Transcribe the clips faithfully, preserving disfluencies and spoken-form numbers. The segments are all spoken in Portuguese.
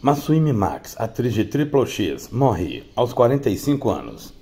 Masuimi Max, atriz de Triplo X, morre aos quarenta e cinco anos.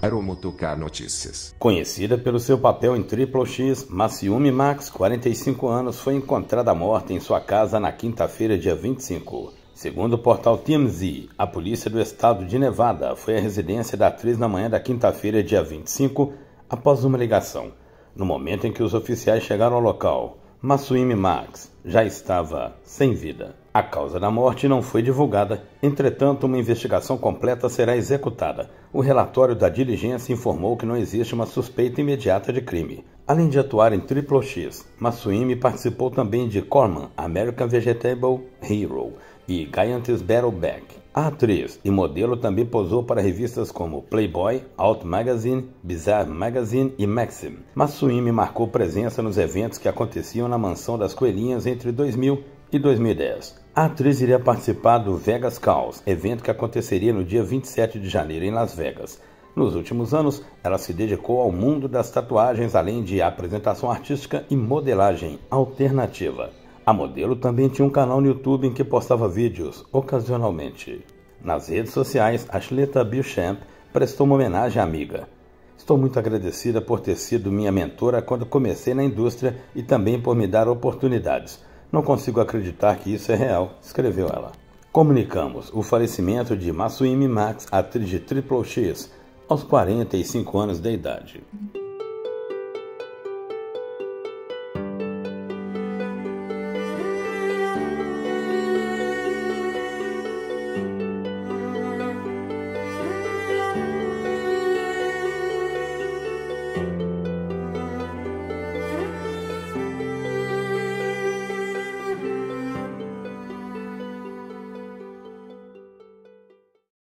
Aeromoto Car Notícias. Conhecida pelo seu papel em Triplo X, Masuimi Max, quarenta e cinco anos, foi encontrada morta em sua casa na quinta-feira, dia vinte e cinco. Segundo o portal T M Z, a polícia do estado de Nevada foi à residência da atriz na manhã da quinta-feira, dia vinte e cinco, após uma ligação. No momento em que os oficiais chegaram ao local, Masuimi Max já estava sem vida. A causa da morte não foi divulgada, entretanto uma investigação completa será executada. O relatório da diligência informou que não existe uma suspeita imediata de crime. Além de atuar em Triplo X, Masuimi participou também de Corman, American Vegetable Hero e Giant's Battle Bank. A atriz e modelo também posou para revistas como Playboy, Out Magazine, Bizarre Magazine e Maxim. Masuimi marcou presença nos eventos que aconteciam na Mansão das Coelhinhas entre dois mil e dois mil e dez. A atriz iria participar do Vegas Caos, evento que aconteceria no dia vinte e sete de janeiro em Las Vegas. Nos últimos anos, ela se dedicou ao mundo das tatuagens, além de apresentação artística e modelagem alternativa. A modelo também tinha um canal no YouTube em que postava vídeos ocasionalmente. Nas redes sociais, a Shletha Bichamp prestou uma homenagem à amiga. Estou muito agradecida por ter sido minha mentora quando comecei na indústria e também por me dar oportunidades. Não consigo acreditar que isso é real, escreveu ela. Comunicamos o falecimento de Masuimi Max, atriz de Triplo X, aos quarenta e cinco anos de idade.